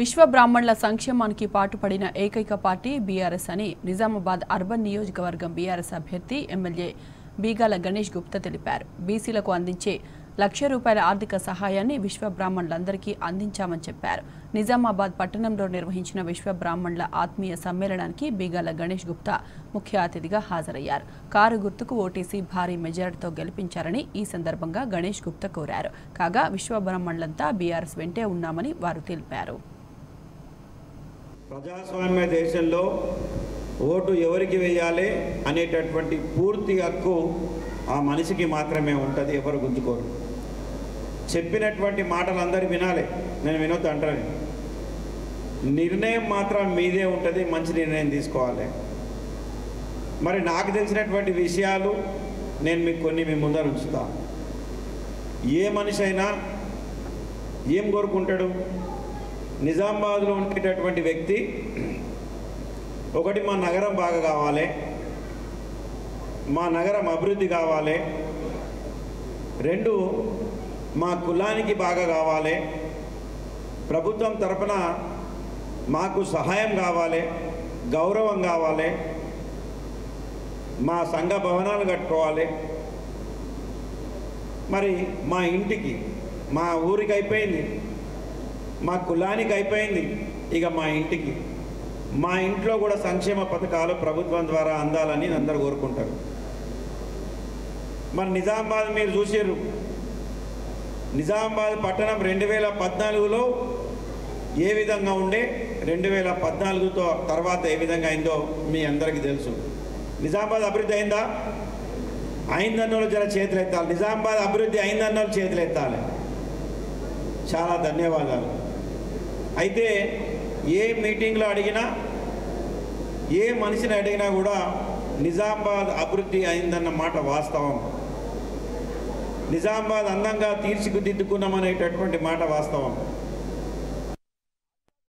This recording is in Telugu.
విశ్వ బ్రాహ్మణుల సంక్షేమానికి పాటుపడిన ఏకైక పార్టీ బీఆర్ఎస్ అని నిజామాబాద్ అర్బన్ నియోజకవర్గం బీఆర్ఎస్ అభ్యర్థి ఎమ్మెల్యే బీగాల గణేష్ గుప్తా తెలిపారు. బీసీలకు అందించే 1,00,000 రూపాయల ఆర్థిక సహాయాన్ని విశ్వ బ్రాహ్మణులందరికీ అందించామని చెప్పారు. నిజామాబాద్ పట్టణంలో నిర్వహించిన విశ్వ బ్రాహ్మణుల ఆత్మీయ సమ్మేళనానికి బీగాల గణేష్ గుప్తా ముఖ్య అతిథిగా హాజరయ్యారు. కారు గుర్తుకు ఓటీసీ భారీ మెజారిటీతో గెలిపించారని ఈ సందర్భంగా గణేష్ గుప్తా కోరారు. కాగా విశ్వ బ్రాహ్మణులంతా బీఆర్ఎస్ వెంటే ఉన్నామని వారు తెలిపారు. ప్రజాస్వామ్య దేశంలో ఓటు ఎవరికి వేయాలి అనేటటువంటి పూర్తి హక్కు ఆ మనిషికి మాత్రమే ఉంటుంది. ఎవరు గుంజుకోరు. చెప్పినటువంటి మాటలు అందరూ వినాలి, నేను వినొద్దు అంటాను. నిర్ణయం మాత్రం మీదే ఉంటుంది, మంచి నిర్ణయం తీసుకోవాలి. మరి నాకు తెలిసినటువంటి విషయాలు నేను మీకు కొన్ని మీ ముందర ఉంచుతా. ఏ మనిషి అయినా ఏం కోరుకుంటాడు? నిజామాబాద్లో ఉండేటటువంటి వ్యక్తి ఒకటి మా నగరం బాగా కావాలి, మా నగరం అభివృద్ధి కావాలి, రెండు మా కులానికి బాగా కావాలి, ప్రభుత్వం తరఫున మాకు సహాయం కావాలి, గౌరవం కావాలి, మా సంఘ భవనాలు కట్టుకోవాలి, మరి మా ఇంటికి మా ఊరికి అయిపోయింది, మా కులానికి అయిపోయింది, ఇక మా ఇంటికి మా ఇంట్లో కూడా సంక్షేమ పథకాలు ప్రభుత్వం ద్వారా అందాలని అందరూ కోరుకుంటారు. మరి నిజామాబాద్ మీరు చూసారు, నిజామాబాద్ పట్టణం 2014లో ఏ విధంగా ఉండే, 2014తో తర్వాత ఏ విధంగా అయిందో మీ అందరికీ తెలుసు. నిజామాబాద్ అభివృద్ధి అయిందా? అయిందన్న వాళ్ళు జర చేతులు ఎత్తాలి. నిజామాబాద్ అభివృద్ధి అయిందన్న వాళ్ళు చేతులు ఎత్తాలి. చాలా ధన్యవాదాలు. అయితే ఏ మీటింగ్లో అడిగినా ఏ మనిషిని అడిగినా కూడా నిజామాబాద్ అభివృద్ధి అయిందన్న మాట వాస్తవం. నిజామాబాద్ అందంగా తీర్చిదిద్దుకున్నామనేటటువంటి మాట వాస్తవం.